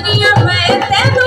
Madaniya